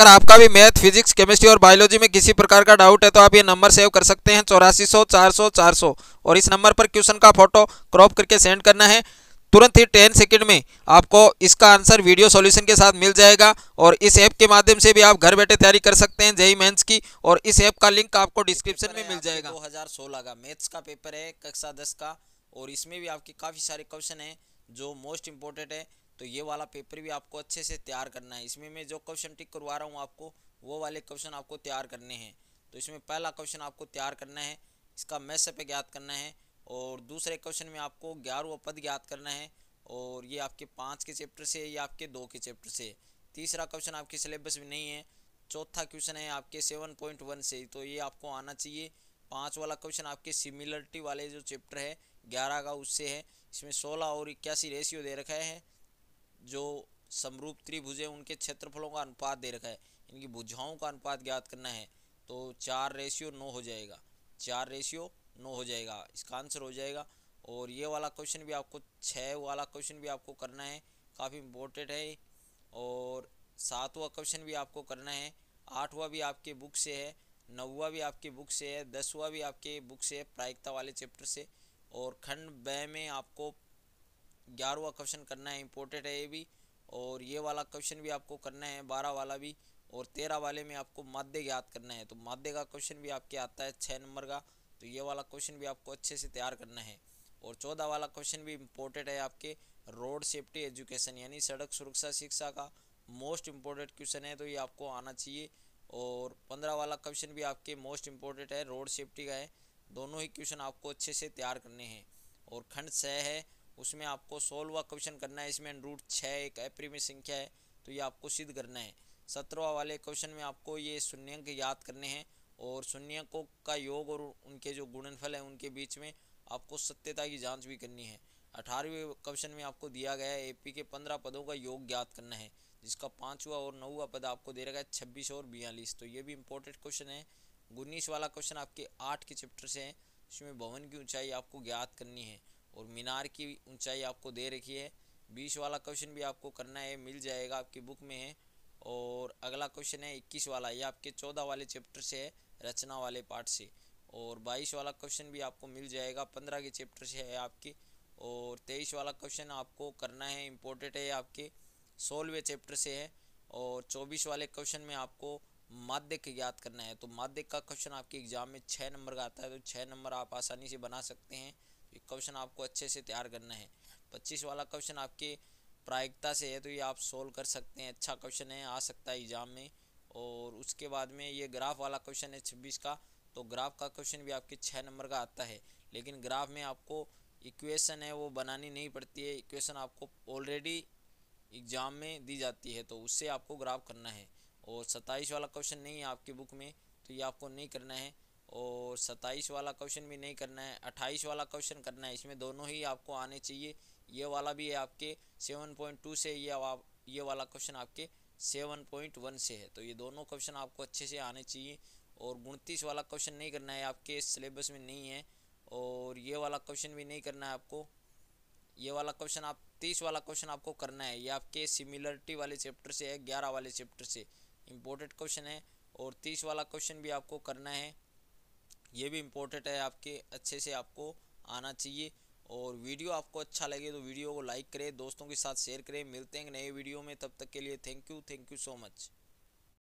अगर आपका भी मैथ, फिजिक्स, केमिस्ट्री और बायोलॉजी में किसी प्रकार का डाउट है तो आप ये नंबर सेव कर सकते हैं 8400 400 400 और इस नंबर पर क्वेश्चन का फोटो क्रॉप करके सेंड करना है। तुरंत ही 10 सेकंड में आपको इसका आंसर वीडियो सॉल्यूशन के साथ मिल जाएगा और इस ऐप के माध्यम से भी आप घर बैठे तैयारी कर सकते हैं जेईई मेंस की और इस ऐप का लिंक आपको डिस्क्रिप्शन में मिल जाएगा। 2016 का मैथ्स का पेपर है कक्षा 10 का और इसमें भी आपके काफ़ी सारे क्वेश्चन हैं जो मोस्ट इम्पोर्टेंट है, तो ये वाला पेपर भी आपको अच्छे से तैयार करना है। इसमें मैं जो क्वेश्चन टिक करवा रहा हूँ आपको वो वाले क्वेश्चन आपको तैयार करने हैं। तो इसमें पहला क्वेश्चन आपको तैयार करना है, इसका मैथ्स ज्ञात करना है और दूसरे क्वेश्चन में आपको 11वां पद ज्ञात करना है और ये आपके 5 के चैप्टर से या आपके 2 के चैप्टर से। तीसरा क्वेश्चन आपके सिलेबस में नहीं है। चौथा क्वेश्चन है आपके 7.1 से, तो ये आपको आना चाहिए। 5 वाला क्वेश्चन आपके सिमिलरिटी वाले जो चैप्टर है 11 का उससे है। इसमें 16 और 81 रेशियो दे रखा है, जो समरूप त्रिभुज है उनके क्षेत्रफलों का अनुपात दे रखा है, इनकी भुजाओं का अनुपात ज्ञात करना है। तो 4:9 हो जाएगा, 4:9 हो जाएगा, इसका आंसर हो जाएगा। और ये वाला क्वेश्चन भी आपको 6 वाला क्वेश्चन भी आपको करना है, काफ़ी इम्पोर्टेंट है। और 7वां क्वेश्चन भी आपको करना है। 8वां भी आपके बुक से है, 9वां भी आपके बुक से है, 10वां भी आपके बुक से है प्रायिकता वाले चैप्टर से। और खंड ब में आपको 11वां क्वेश्चन करना है, इम्पोर्टेंट है ये भी। और ये वाला क्वेश्चन भी आपको करना है, 12 वाला भी। और 13 वाले में आपको माध्य याद करना है, तो माध्य का क्वेश्चन भी आपके आता है 6 नंबर का, तो ये वाला क्वेश्चन भी आपको अच्छे से तैयार करना है। और 14 वाला क्वेश्चन भी इम्पोर्टेंट है, आपके रोड सेफ्टी एजुकेशन यानी सड़क सुरक्षा शिक्षा का मोस्ट इम्पोर्टेंट क्वेश्चन है, तो ये आपको आना चाहिए। और 15 वाला क्वेश्चन भी आपके मोस्ट इम्पोर्टेंट है, रोड सेफ्टी का है। दोनों ही क्वेश्चन आपको अच्छे से तैयार करने हैं। और खंड 6 है, उसमें आपको 16वां क्वेश्चन करना है। इसमें √6 एक अपरिमेय संख्या है, तो ये आपको सिद्ध करना है। 17वां वाले क्वेश्चन में आपको ये शून्यांक याद करने हैं और शून्यकों का योग और उनके जो गुणनफल है उनके बीच में आपको सत्यता की जांच भी करनी है। 18वें क्वेश्चन में आपको दिया गया है एपी के 15 पदों का योग ज्ञात करना है, जिसका 5वां और 9वां पद आपको दे रखा है 26 और 42, तो ये भी इम्पोर्टेंट क्वेश्चन है। 19 वाला क्वेश्चन आपके 8 के चैप्टर से है, इसमें भवन की ऊंचाई आपको ज्ञात करनी है और मीनार की ऊंचाई आपको दे रखी है। 20 वाला क्वेश्चन भी आपको करना है, मिल जाएगा, आपकी बुक में है। और अगला क्वेश्चन है 21 वाला, ये आपके 14 वाले चैप्टर से है, रचना वाले पार्ट से। और 22 वाला क्वेश्चन भी आपको मिल जाएगा, 15 के चैप्टर से है आपके। और 23 वाला क्वेश्चन आपको करना है, इम्पोर्टेंट है, आपके 16वें चैप्टर से है। और 24 वाले क्वेश्चन में आपको माध्यिक ज्ञात करना है, तो माध्यिक का क्वेश्चन आपके एग्जाम में 6 नंबर का आता है, तो 6 नंबर आप आसानी से बना सकते हैं। ये क्वेश्चन आपको अच्छे से तैयार करना है। 25 वाला क्वेश्चन आपके प्रायिकता से है, तो ये आप सोल्व कर सकते हैं, अच्छा क्वेश्चन है, आ सकता है एग्जाम में। और उसके बाद में ये ग्राफ वाला क्वेश्चन है 26 का, तो ग्राफ का क्वेश्चन भी आपके 6 नंबर का आता है, लेकिन ग्राफ में आपको इक्वेशन है वो बनानी नहीं पड़ती है, इक्वेशन आपको ऑलरेडी एग्जाम में दी जाती है, तो उससे आपको ग्राफ करना है। और 27 वाला क्वेश्चन नहीं है आपकी बुक में, तो ये आपको नहीं करना है। और 27 वाला क्वेश्चन भी नहीं करना है। 28 वाला क्वेश्चन करना है, इसमें दोनों ही आपको आने चाहिए। ये वाला भी है आपके 7.2 से, ये वाला क्वेश्चन आपके 7.1 से है, तो ये दोनों क्वेश्चन आपको अच्छे से आने चाहिए। और 29 वाला क्वेश्चन नहीं करना है, आपके सिलेबस में नहीं है। और ये वाला क्वेश्चन भी नहीं करना है आपको, ये वाला क्वेश्चन आप 30 वाला क्वेश्चन आपको करना है, ये आपके सिमिलरिटी वाले चैप्टर से है, 11 वाले चैप्टर से, इम्पोर्टेंट क्वेश्चन है। और 30 वाला क्वेश्चन भी आपको करना है, ये भी इम्पोर्टेंट है, आपके अच्छे से आपको आना चाहिए। और वीडियो आपको अच्छा लगे तो वीडियो को लाइक करें, दोस्तों के साथ शेयर करें। मिलते हैं नए वीडियो में, तब तक के लिए थैंक यू सो मच।